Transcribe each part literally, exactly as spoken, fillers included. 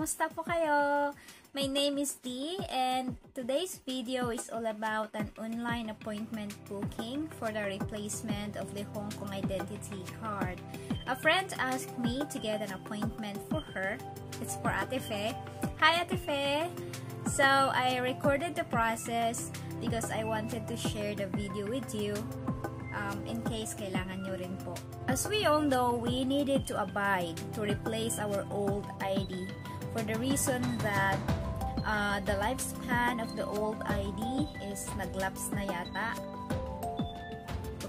Kumusta po kayo? My name is Dee and today's video is all about an online appointment booking for the replacement of the Hong Kong Identity Card. A friend asked me to get an appointment for her. It's for Ate Fe. Hi Ate Fe! So I recorded the process because I wanted to share the video with you. Um, in case kailangan nyo rin po. As we all know, we needed to abide to replace our old I D for the reason that uh, the lifespan of the old I D is naglaps na yata.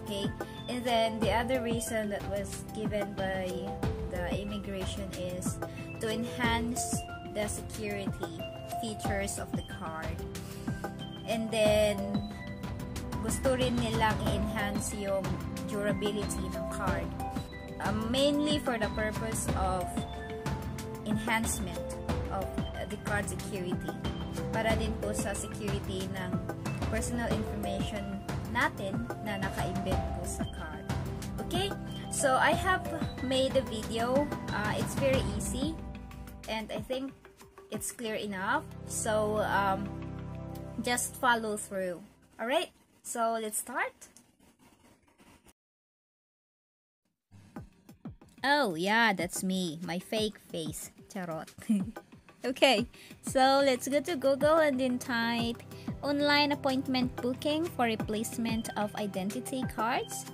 Okay? And then the other reason that was given by the immigration is to enhance the security features of the card. And then gusto rin nilang enhance yung durability ng card. Uh, mainly for the purpose of enhancement of the card security. Para din po sa security ng personal information natin na naka-embed po sa card. Okay? So, I have made a video. Uh, it's very easy. And I think it's clear enough. So, um, just follow through. Alright? So, let's start. Oh, yeah, that's me. My fake face. Charot. Okay, so let's go to Google and then type online appointment booking for replacement of identity cards.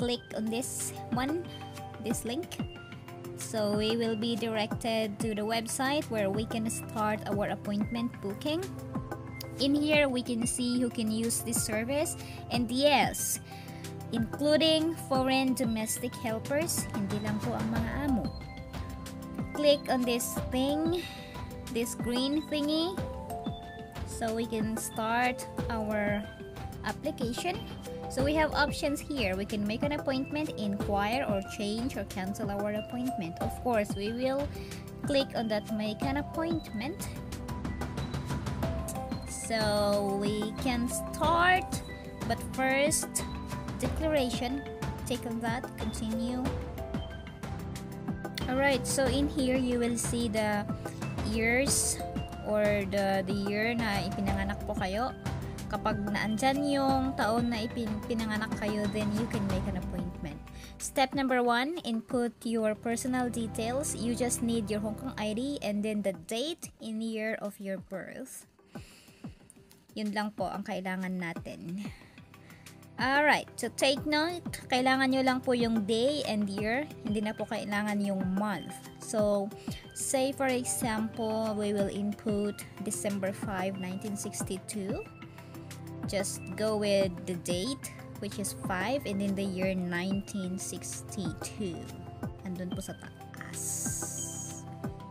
Click on this one, this link. So, we will be directed to the website where we can start our appointment booking. In here, we can see who can use this service, and yes, including foreign domestic helpers, hindi lang po ang mga amo. Click on this thing, this green thingy, so we can start our application. So we have options here. We can make an appointment, inquire, or change, or cancel our appointment. Of course, we will click on that make an appointment. So we can start, but first, declaration, take on that, continue. Alright, so in here you will see the years or the, the year na ipinanganak po kayo. Kapag naandyan yung taon na ipinanganak kayo, then you can make an appointment. Step number one, input your personal details. You just need your Hong Kong I D and then the date and year of your birth. Yun lang po ang kailangan natin. Alright, so take note, kailangan nyo lang po yung day and year, hindi na po kailangan yung month. So, say for example, we will input December fifth, nineteen sixty-two. Just go with the date, which is five, and then the year nineteen sixty-two. Andun po sa taas.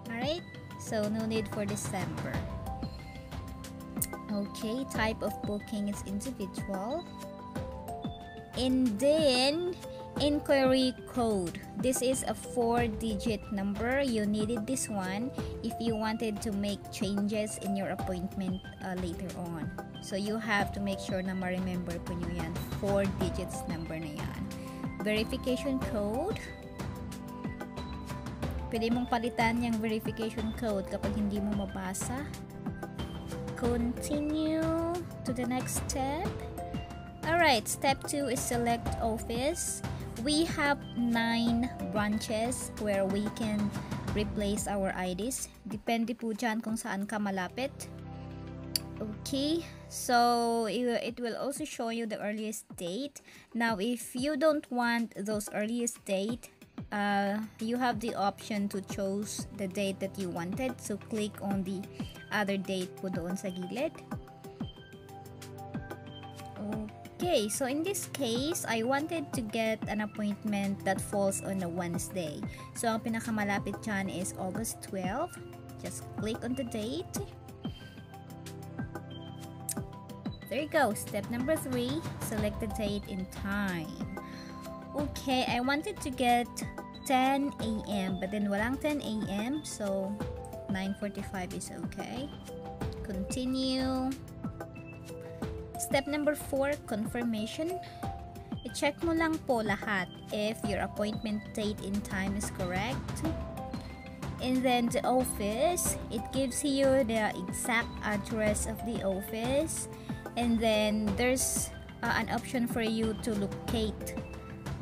Alright, so no need for December. Okay, type of booking is individual. And then, inquiry code. This is a four-digit number. You needed this one if you wanted to make changes in your appointment uh, later on. So, you have to make sure na ma-remember po nyo yan. Four digits number na yan. Verification code. Pwede mong palitan yung verification code kapag hindi mo mabasa. Continue to the next step. Alright, step two is select office. We have nine branches where we can replace our I Ds. Depende po dyan kung saan ka malapit. Okay, so it will also show you the earliest date. Now, if you don't want those earliest date, uh, you have the option to choose the date that you wanted. So, click on the other date po doon sa gilid. Okay, so in this case, I wanted to get an appointment that falls on a Wednesday. So, ang pinakamalapit dyan is August twelfth. Just click on the date. There you go. Step number three, select the date and time. Okay, I wanted to get ten A M but then walang ten A M so nine forty-five is okay. Continue. Step number four, confirmation. I-check mo lang po lahat if your appointment date and time is correct. and then the office, it gives you the exact address of the office, and then there's uh, an option for you to locate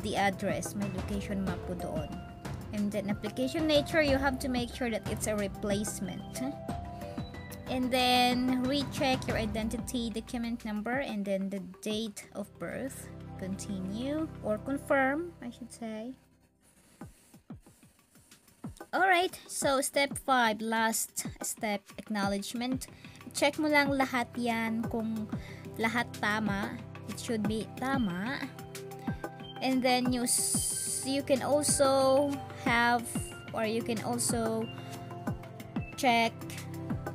the address. May location map po doon. And then application nature, you have to make sure that it's a replacement, and then recheck your identity document number and then the date of birth. Continue or confirm, I should say. Alright, so step five, last step, acknowledgement. Check mo lang lahat yan, kung lahat tama, it should be tama. And then you you can also have, or you can also check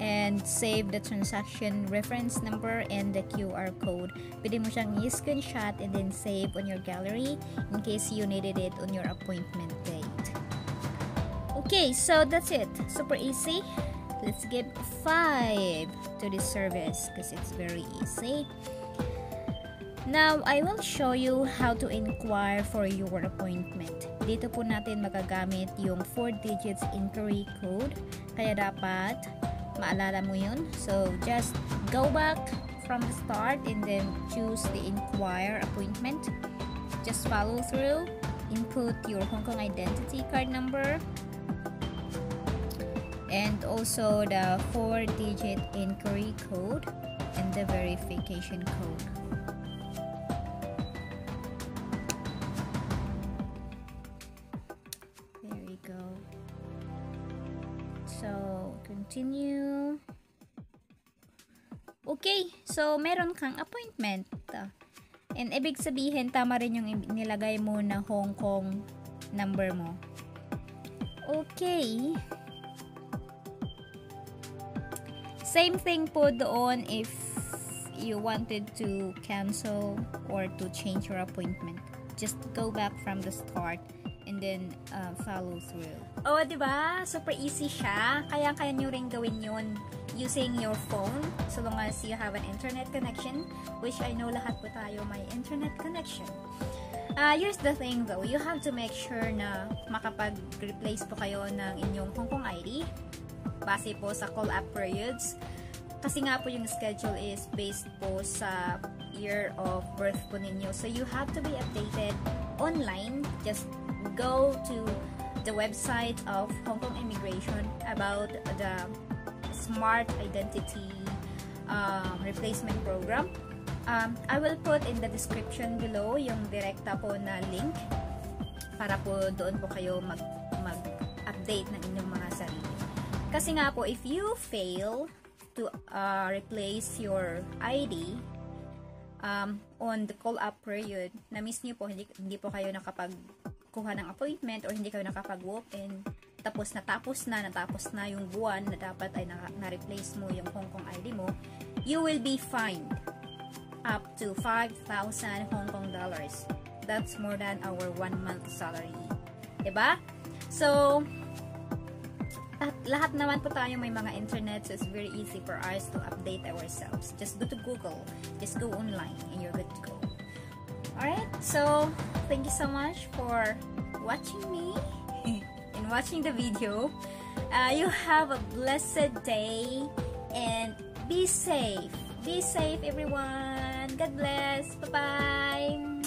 and save the transaction reference number and the Q R code. Pwede mo siyang i-screenshot and then save on your gallery in case you needed it on your appointment date. Okay, so that's it. Super easy. Let's give five to this service because it's very easy. Now, I will show you how to inquire for your appointment. Dito po natin magagamit yung four digits inquiry code. Kaya dapat maalala mo yun. So, just go back from the start and then choose the inquire appointment. Just follow through. Input your Hong Kong Identity Card number, and also the four digit inquiry code and the verification code. There we go. So, continue. Okay, so meron kang appointment. And ibig sabihin, tama rin yung nilagay mo na Hong Kong number mo. Okay. Same thing po doon if you wanted to cancel or to change your appointment. Just go back from the start and then uh, follow through. Oh, diba? Super easy siya. Kaya-kaya nyo rin gawin yun using your phone so long as you have an internet connection, which I know lahat po tayo may internet connection. Uh, here's the thing though, you have to make sure na makapag-replace po kayo ng inyong Hong Kong I D. Base po sa call-up periods. Kasi nga po yung schedule is based po sa year of birth po ninyo. So you have to be updated online. Just go to the website of Hong Kong Immigration about the Smart Identity um, Replacement Program. Um, I will put in the description below yung direkta po na link para po doon po kayo mag, mag-update ng inyong mga sarili. Kasi nga po, if you fail to uh, replace your I D um, on the call-up period, na-miss nyo po, hindi, hindi po kayo nakapagkuha ng appointment or hindi kayo nakapag-walk-in, tapos natapos na, natapos na yung buwan na dapat ay na-replace mo yung Hong Kong I D mo, you will be fined up to five thousand Hong Kong dollars. That's more than our one month salary. Diba? So, At lahat naman po tayo may mga internet, so it's very easy for us to update ourselves. Just go to Google, just go online, and you're good to go. Alright, so thank you so much for watching me and watching the video. Uh, you have a blessed day and be safe. Be safe, everyone. God bless. Bye-bye.